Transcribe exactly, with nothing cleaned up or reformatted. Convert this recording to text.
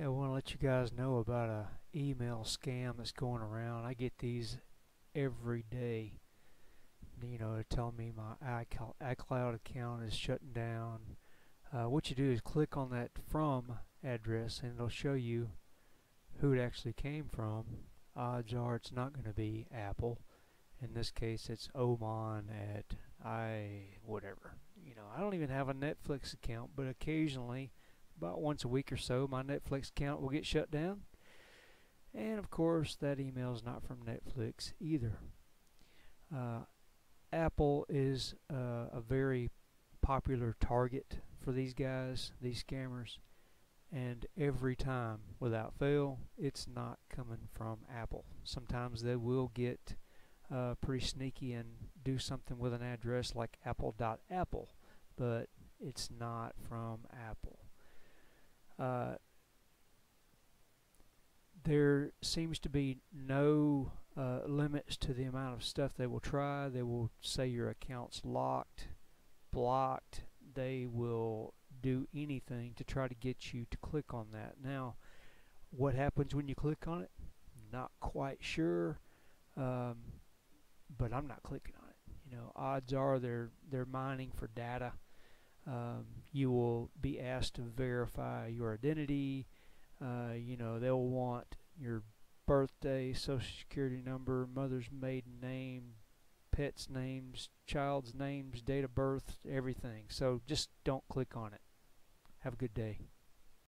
I want to let you guys know about a email scam that's going around. I get these every day. You know, telling me my iCloud account is shutting down. Uh, what you do is click on that from address, and it'll show you who it actually came from. Odds are it's not going to be Apple. In this case, it's Oman at I whatever. You know, I don't even have a Netflix account, but occasionally, about once a week or so, my Netflix account will get shut down. And of course, that email is not from Netflix either. Uh, Apple is uh, a very popular target for these guys, these scammers, and every time, without fail, it's not coming from Apple. Sometimes they will get uh, pretty sneaky and do something with an address like apple dot apple, but it's not from Apple. Uh, there seems to be no uh, limits to the amount of stuff they will try. They will say your account's locked, blocked. They will do anything to try to get you to click on that. Now, what happens when you click on it? Not quite sure, um, but I'm not clicking on it. You know, odds are they're they're mining for data. Um, you will be asked to verify your identity. Uh, you know, they'll want your birthday, social security number, mother's maiden name, pets' names, child's names, date of birth, everything. So just don't click on it. Have a good day.